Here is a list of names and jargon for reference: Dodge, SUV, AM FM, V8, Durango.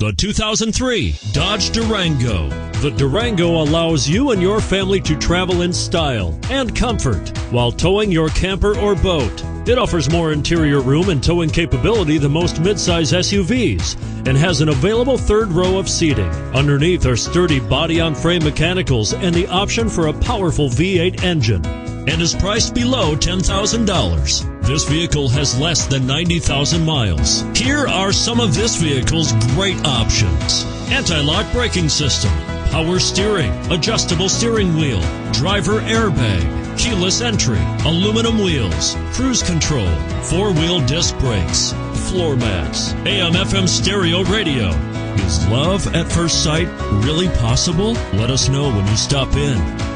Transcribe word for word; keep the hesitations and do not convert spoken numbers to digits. The two thousand three Dodge Durango. The Durango allows you and your family to travel in style and comfort while towing your camper or boat. It offers more interior room and towing capability than most midsize S U Vs and has an available third row of seating. Underneath are sturdy body-on-frame mechanicals and the option for a powerful V eight engine, and is priced below ten thousand dollars. This vehicle has less than ninety thousand miles. Here are some of this vehicle's great options: anti-lock braking system, power steering, adjustable steering wheel, driver airbag, keyless entry, aluminum wheels, cruise control, four-wheel disc brakes, floor mats, A M F M stereo radio. Is love at first sight really possible? Let us know when you stop in.